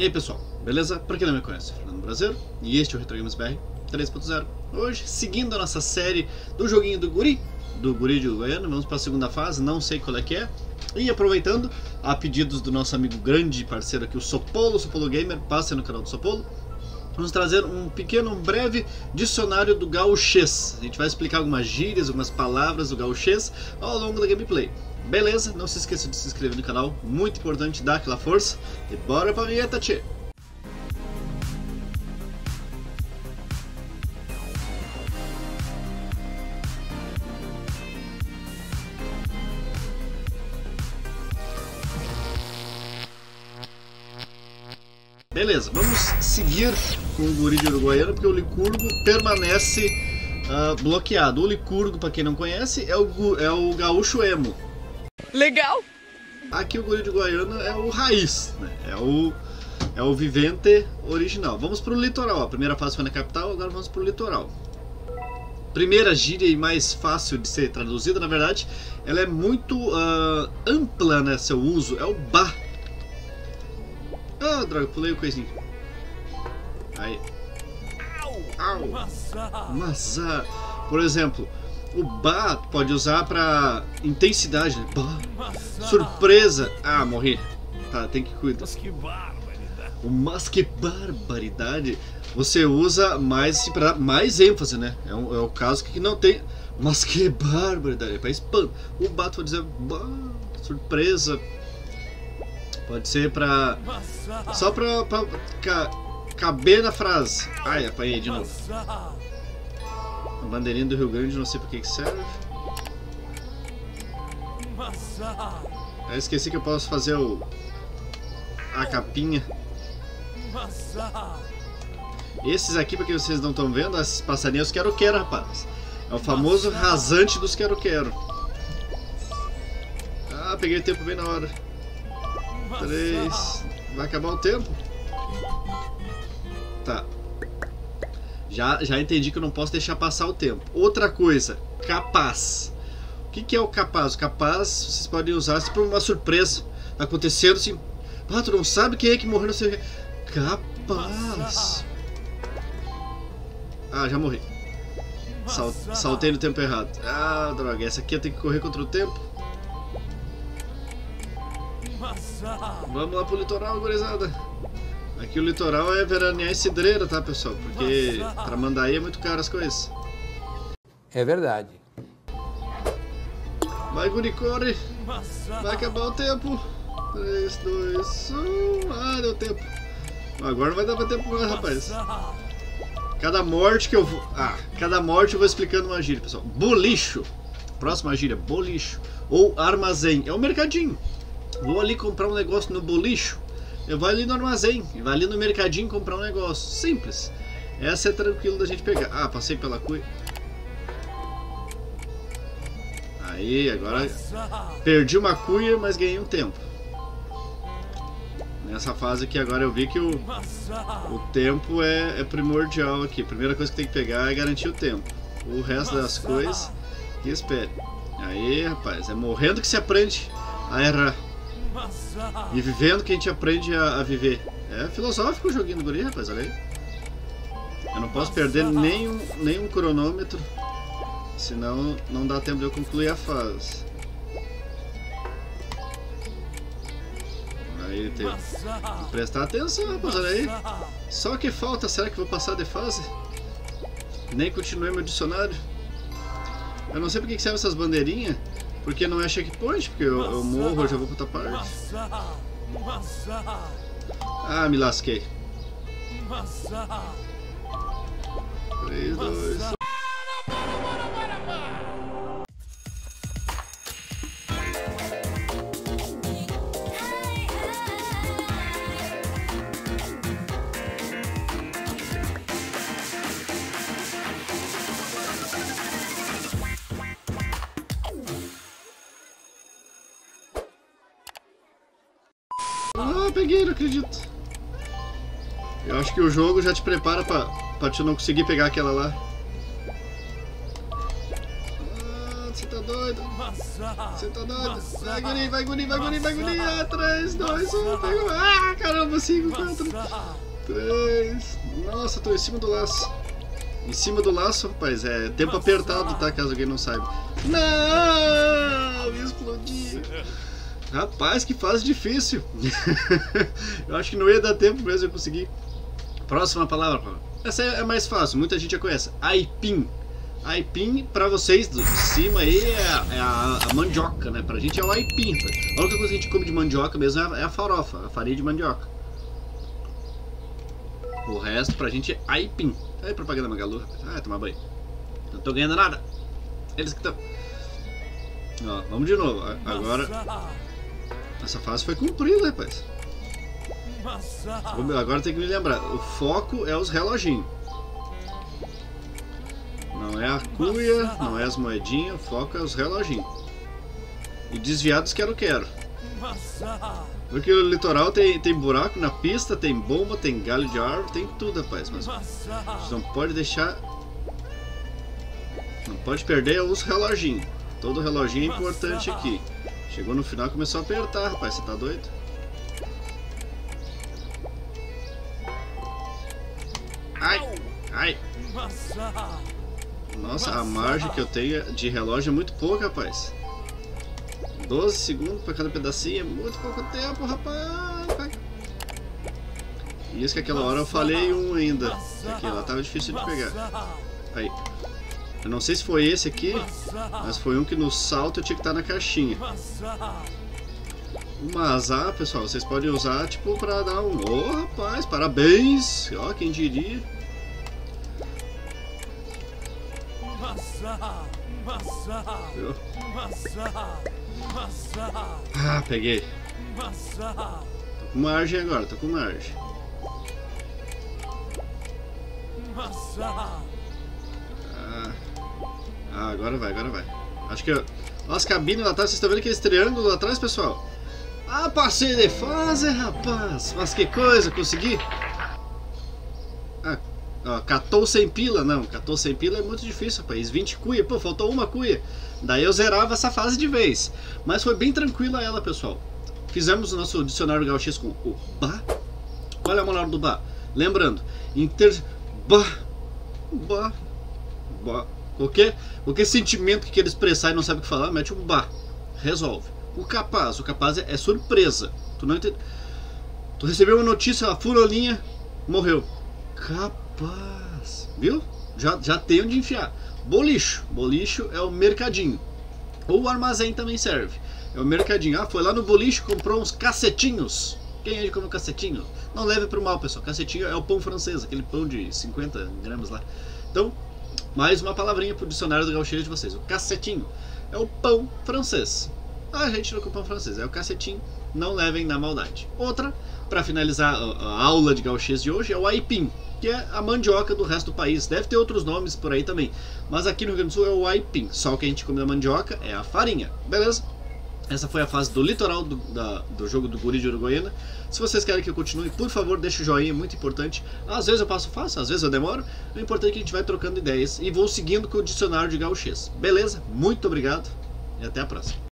E aí pessoal, beleza? Pra quem não me conhece, eu sou Fernando Brasileiro e este é o RetroGamesBR 3.0. Hoje, seguindo a nossa série do joguinho do Guri de Uruguaiana, vamos para a segunda fase, não sei qual é que é. E aproveitando, a pedidos do nosso amigo grande parceiro aqui, o Sopolo Gamer, passe no canal do Sopolo. Vamos trazer um breve dicionário do Gauchês. A gente vai explicar algumas gírias, algumas palavras do Gauchês ao longo da gameplay. Beleza? Não se esqueça de se inscrever no canal, muito importante, dá aquela força. E bora pra vinheta, tchê! Beleza, vamos seguir com o Guri de Uruguaiana, porque o Licurgo permanece bloqueado. O Licurgo, para quem não conhece, é o gaúcho emo. Legal! Aqui o Guri de Uruguaiana é o raiz, né? É o vivente original. Vamos pro litoral, a primeira fase foi na capital, agora vamos pro litoral. Primeira gíria e mais fácil de ser traduzida, na verdade, ela é muito ampla, né, seu uso, é o bah. Ah, droga, pulei o coisinho. Aí. Au! Maza! Por exemplo, o ba pode usar pra intensidade, né? Bah. Surpresa! Ah, morri. Tá, tem que cuidar. Mas que barbaridade! Você usa mais pra mais ênfase, né? É o caso que não tem. Mas que barbaridade! É pra spam. O ba pode dizer bah, surpresa. Pode ser pra... só pra caber na frase. Ai, apanhei de novo. A bandeirinha do Rio Grande, não sei pra que serve. Eu esqueci que eu posso fazer a capinha. Esses aqui, porque vocês não estão vendo, esses passarinhos quero-quero, rapaz. É o famoso rasante dos quero-quero. Ah, peguei o tempo bem na hora. 3. Vai acabar o tempo? Tá. Já entendi que eu não posso deixar passar o tempo. Outra coisa, capaz. O que é o capaz? O capaz vocês podem usar para uma surpresa. Tá acontecendo assim. Ah, tu não sabe quem é que morreu, não sei o que. Capaz. Ah, já morri. Saltei no tempo errado. Ah, droga. Essa aqui eu tenho que correr contra o tempo. Vamos lá pro litoral, gurizada. Aqui o litoral é veranear em Cidreira, tá, pessoal? Porque pra Mandaí é muito caro as coisas. É verdade. Vai, Guricore. Vai acabar o tempo. 3, 2, 1. Ah, deu tempo. Agora não vai dar pra tempo mais, rapaz. Cada morte eu vou explicando uma gíria, pessoal. Bolicho. Próxima gíria, bolicho. Ou armazém. É um mercadinho. Vou ali comprar um negócio no bolicho, eu vou ali no armazém, eu vou ali no mercadinho comprar um negócio. Simples. Essa é tranquilo da gente pegar. Ah, passei pela cuia. Aí, agora perdi uma cuia, mas ganhei um tempo. Nessa fase aqui agora eu vi que o tempo é primordial aqui. Primeira coisa que tem que pegar é garantir o tempo. O resto das coisas, espere. Aí, rapaz, é morrendo que se aprende a errar. E vivendo que a gente aprende a viver. É filosófico o joguinho do Guri, rapaz, olha aí. Eu não posso perder nenhum cronômetro, senão não dá tempo de eu concluir a fase. Aí tem que prestar atenção, rapaz, olha aí. Só que falta, será que vou passar de fase? Nem continuei meu dicionário. Eu não sei porque que serve essas bandeirinhas. Porque não é checkpoint, porque eu morro, eu já vou pra outra parte. Ah, me lasquei. 3, 2... Ah, peguei, não acredito. Eu acho que o jogo já te prepara pra te não conseguir pegar aquela lá. Ah, você tá doido. Você tá doido. Vai, Guri, vai, Guri, vai, Guri, vai, Guri. Ah, 3, 2, 1, pegou. Ah, caramba, 5, 4, 3. Nossa, tô em cima do laço. Em cima do laço, rapaz, é tempo apertado, tá? Caso alguém não saiba. Não! Explodi! Rapaz, que fase difícil! Eu acho que não ia dar tempo mesmo eu conseguir. Próxima palavra, Paulo. Essa é mais fácil, muita gente já conhece. Aipim. Aipim, pra vocês de cima aí, é a mandioca, né? Pra gente é o aipim. A única coisa que a gente come de mandioca mesmo é a farofa, a farinha de mandioca. O resto pra gente é aipim. É propaganda Magalu. Ah, tomar banho. Não tô ganhando nada. Eles que estão. Ó, vamos de novo. Agora. Essa fase foi cumprida, rapaz. Agora tem que me lembrar. O foco é os reloginhos. Não é a cuia, não é as moedinhas. O foco é os reloginhos. E desviados quero. Porque o litoral tem buraco na pista, tem bomba, tem galho de árvore, tem tudo, rapaz. Mas a gente não pode deixar. Não pode perder os reloginhos. Todo reloginho é importante aqui. Chegou no final e começou a apertar, rapaz. Você tá doido? Ai! Ai! Nossa, a margem que eu tenho de relógio é muito pouca, rapaz. 12 segundos para cada pedacinho, é muito pouco tempo, rapaz. E isso que aquela hora eu falei um ainda. Aqui, ela tava difícil de pegar. Aí. Eu não sei se foi esse aqui, mas foi um que no salto eu tinha que estar na caixinha. Mas, pessoal, vocês podem usar, tipo, pra dar um... Oh, rapaz, parabéns! Ó, quem diria? Ah, peguei. Tô com margem agora, tô com margem. Ah, agora vai. Acho que... Olha as cabines lá atrás, vocês estão vendo aqueles triângulos lá atrás, pessoal? Ah, passei de fase, rapaz! Mas que coisa, consegui! Ah, catou sem pila? Não, catou sem pila é muito difícil, rapaz. 20 cuia, pô, faltou uma cuia. Daí eu zerava essa fase de vez. Mas foi bem tranquila ela, pessoal. Fizemos o nosso dicionário Gauchês com o Ba. Qual é a moral do Ba? Lembrando, Ba. Qualquer sentimento que queira expressar e não sabe o que falar, mete um Ba. Resolve. O capaz é surpresa. Tu não entende. Tu recebeu uma notícia, a furolinha morreu. Capaz. Viu? Já tem onde enfiar. Bolicho. Bolicho é o mercadinho. Ou o armazém também serve. É o mercadinho. Ah, foi lá no bolicho, comprou uns cacetinhos. Quem é de como cacetinho? Não leve pro mal, pessoal. Cacetinho é o pão francês, aquele pão de 50 gramas lá. Então, mais uma palavrinha pro dicionário do Gauchês de vocês. O cacetinho é o pão francês. A gente não compra o francês, é o cacetinho. Não levem na maldade. Outra, para finalizar a aula de Gauchês de hoje, é o aipim, que é a mandioca do resto do país. Deve ter outros nomes por aí também, mas aqui no Rio Grande do Sul é o aipim. Só o que a gente come da mandioca é a farinha, beleza? Essa foi a fase do litoral do jogo do Guri de Uruguaiana. Se vocês querem que eu continue, por favor, deixa o joinha, é muito importante. Às vezes eu passo fácil, às vezes eu demoro. O importante é que a gente vai trocando ideias e vou seguindo com o dicionário de Gauchês. Beleza? Muito obrigado e até a próxima.